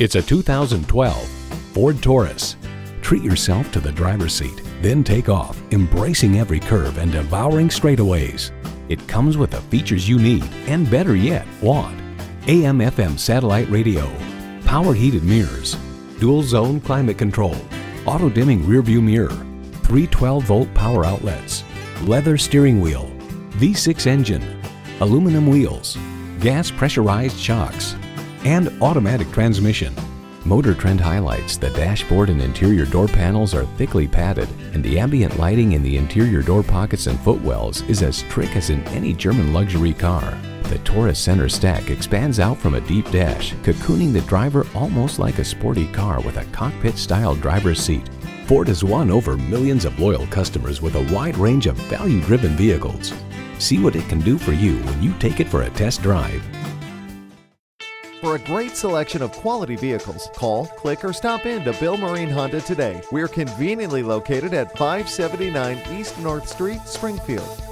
It's a 2012 Ford Taurus. Treat yourself to the driver's seat, then take off, embracing every curve and devouring straightaways. It comes with the features you need and, better yet, want: AM/FM satellite radio, power heated mirrors, dual zone climate control, auto dimming rearview mirror, 3 12-volt power outlets, leather steering wheel, V6 engine, aluminum wheels, gas pressurized shocks, and automatic transmission. Motor Trend highlights the dashboard and interior door panels are thickly padded, and the ambient lighting in the interior door pockets and footwells is as trick as in any German luxury car. The Taurus center stack expands out from a deep dash, cocooning the driver almost like a sporty car with a cockpit-style driver's seat. Ford has won over millions of loyal customers with a wide range of value-driven vehicles. See what it can do for you when you take it for a test drive. For a great selection of quality vehicles, call, click, or stop in to Bill Marine Honda today. We're conveniently located at 579 East North Street, Springfield.